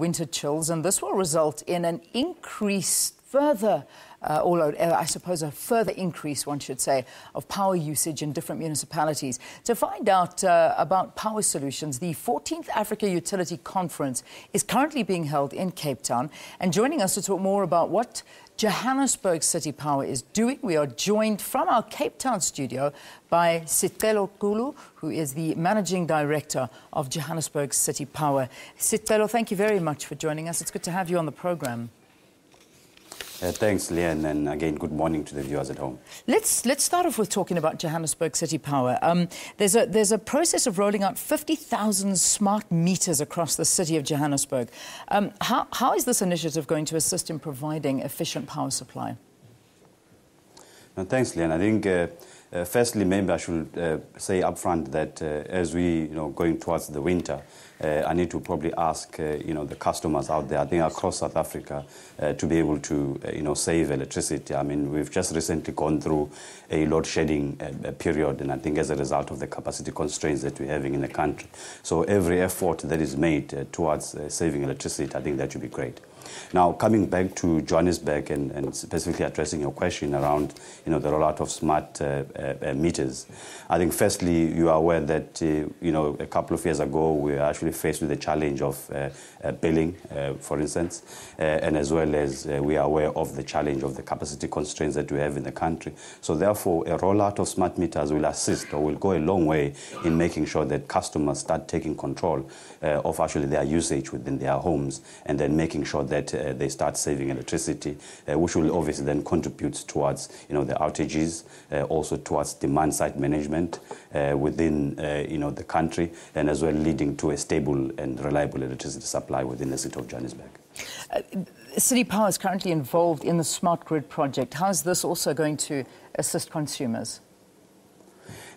winter chills, and this will result in an increased further, a further increase, of power usage in different municipalities. To find out about power solutions, the 14th African Utility Conference is currently being held in Cape Town. And joining us to talk more about what Johannesburg City Power is doing, we are joined from our Cape Town studio by Sicelo Xulu, who is the Managing Director of Johannesburg City Power. Sicelo, thank you very much for joining us. It's good to have you on the program. Thanks, Leanne, and again, good morning to the viewers at home. Let's start off with talking about Johannesburg City Power. There's a process of rolling out 50,000 smart meters across the city of Johannesburg. How is this initiative going to assist in providing efficient power supply? No, thanks, Leanne. I think, firstly, maybe I should say upfront that as we, going towards the winter, I need to probably ask, the customers out there, I think across South Africa, to be able to, save electricity. I mean, we've just recently gone through a load shedding period, and I think as a result of the capacity constraints that we're having in the country. So every effort that is made towards saving electricity, I think that should be great. Now, coming back to Johannesburg and specifically addressing your question around, the rollout of smart meters, I think firstly you are aware that, a couple of years ago we were actually faced with the challenge of billing, for instance, and as well as we are aware of the challenge of the capacity constraints that we have in the country. So therefore, a rollout of smart meters will assist or will go a long way in making sure that customers start taking control of actually their usage within their homes, and then making sure that they start saving electricity, which will obviously then contribute towards, the outages, also towards demand-side management within, the country, and as well leading to a stable and reliable electricity supply within the city of Johannesburg. City Power is currently involved in the smart grid project. How is this also going to assist consumers?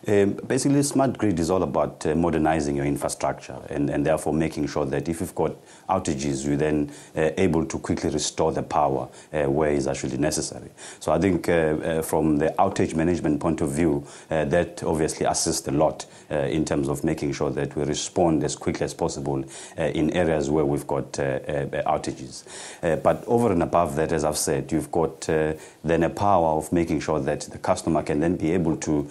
Basically, smart grid is all about modernizing your infrastructure and therefore making sure that if you've got outages, you're then able to quickly restore the power where is actually necessary. So I think from the outage management point of view, that obviously assists a lot in terms of making sure that we respond as quickly as possible in areas where we've got outages. But over and above that, as I've said, you've got then a power of making sure that the customer can then be able to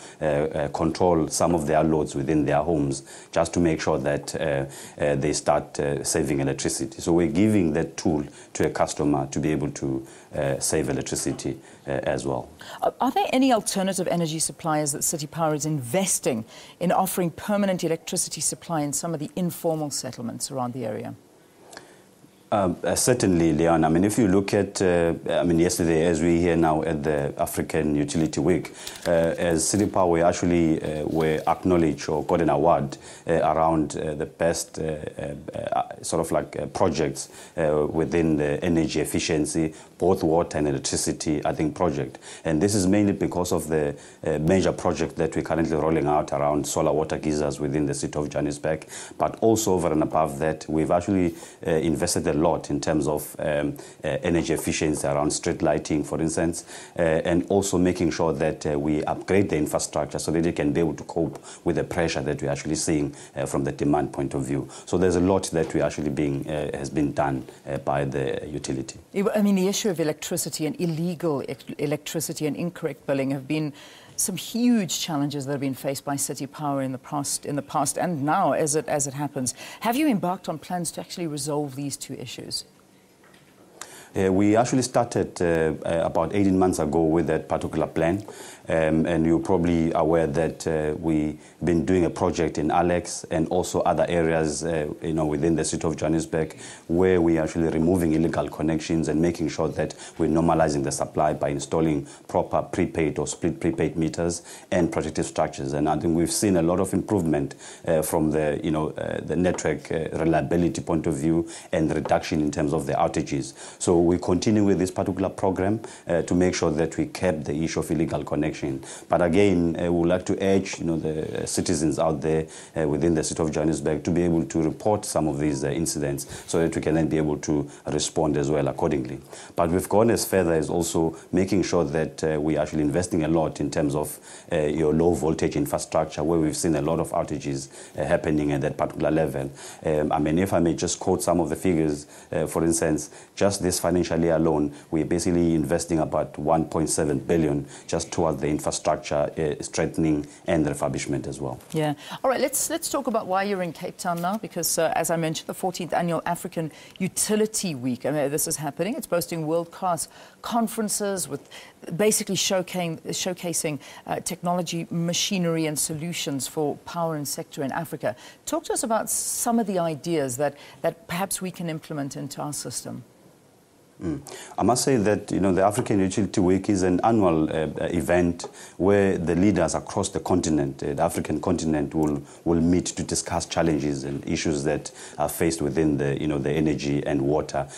control some of their loads within their homes, just to make sure that they start saving electricity. So we're giving that tool to a customer to be able to save electricity as well. Are there any alternative energy suppliers that City Power is investing in offering permanent electricity supply in some of the informal settlements around the area? Certainly, Leon. I mean, if you look at, yesterday, as we're here now at the African Utility Week, as City Power, we actually were acknowledged or got an award around the best projects within the energy efficiency, both water and electricity, I think, project. And this is mainly because of the major project that we're currently rolling out around solar water geysers within the city of Johannesburg. But also over and above that, we've actually invested a lot in terms of energy efficiency around street lighting, for instance, and also making sure that we upgrade the infrastructure so that it can be able to cope with the pressure that we're actually seeing from the demand point of view. So there's a lot that we're actually has been done by the utility. I mean, the issue of electricity and illegal electricity and incorrect billing have been some huge challenges that have been faced by City Power in the past and now as it happens. Have you embarked on plans to actually resolve these two issues? We actually started about 18 months ago with that particular plan, and you're probably aware that we've been doing a project in Alex and also other areas within the city of Johannesburg, where we're actually removing illegal connections and making sure that we're normalizing the supply by installing proper prepaid or split prepaid meters and protective structures. And I think we've seen a lot of improvement from the, the network reliability point of view and reduction in terms of the outages. So we continue with this particular program to make sure that we cap the issue of illegal connection. But again, we would like to urge the citizens out there within the city of Johannesburg to be able to report some of these incidents so that we can then be able to respond as well accordingly. But we've gone as further as also making sure that we're actually investing a lot in terms of your low voltage infrastructure, where we've seen a lot of outages happening at that particular level. I mean, if I may just quote some of the figures, for instance, just this financial year alone, we're basically investing about 1.7 billion just towards the infrastructure strengthening and refurbishment as well. Yeah. All right, let's talk about why you're in Cape Town now, because as I mentioned, the 14th annual African Utility Week, I mean, this is happening. It's boasting world-class conferences with basically showcasing technology, machinery and solutions for power and sector in Africa. Talk to us about some of the ideas that perhaps we can implement into our system. I must say that the African Utility Week is an annual event where the leaders across the continent, the African continent, will meet to discuss challenges and issues that are faced within the the energy and water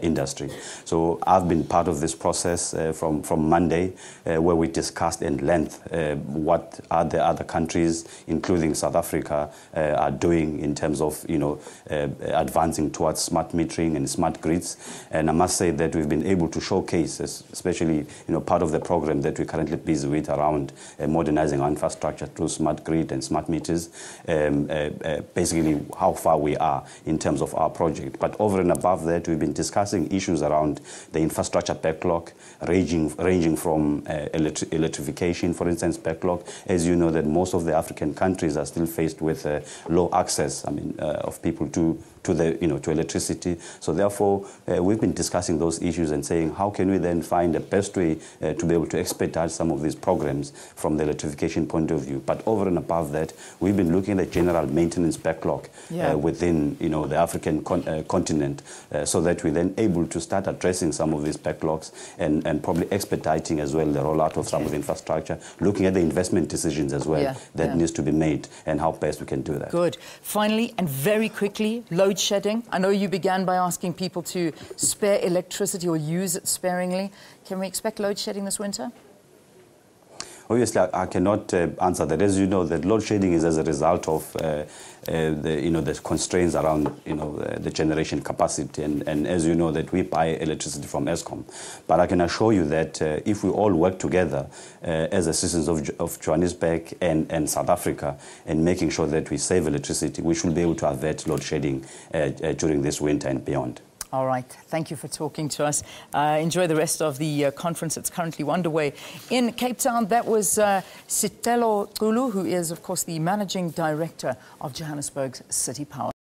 industry. So I've been part of this process from Monday, where we discussed at length what are the other countries, including South Africa, are doing in terms of advancing towards smart metering and smart grids. And I must say that we've been able to showcase, especially part of the program that we're currently busy with around modernizing our infrastructure through smart grid and smart meters, basically how far we are in terms of our project. But over and above that, we've been discussing issues around the infrastructure backlog, ranging from electrification, for instance, backlog. As you know, that most of the African countries are still faced with low access, I mean, of people to electricity. So therefore, we've been discussing those issues and saying, how can we then find the best way to be able to expedite some of these programs from the electrification point of view? But over and above that, we've been looking at general maintenance backlog within the African continent, so that we're then able to start addressing some of these backlogs and probably expediting as well the rollout of some of the infrastructure, looking at the investment decisions as well that needs to be made and how best we can do that. Good. Finally, and very quickly, load shedding. I know you began by asking people to spare electricity or use it sparingly. Can we expect load shedding this winter? Obviously, I cannot answer that. As you know, that load shedding is as a result of the constraints around the generation capacity, and as you know that we buy electricity from ESCOM. But I can assure you that if we all work together as citizens of Johannesburg and South Africa, and making sure that we save electricity, we should be able to avert load shedding during this winter and beyond. All right. Thank you for talking to us. Enjoy the rest of the conference. It's currently underway in Cape Town. That was Sicelo Xulu, who is, of course, the managing director of Johannesburg City Power.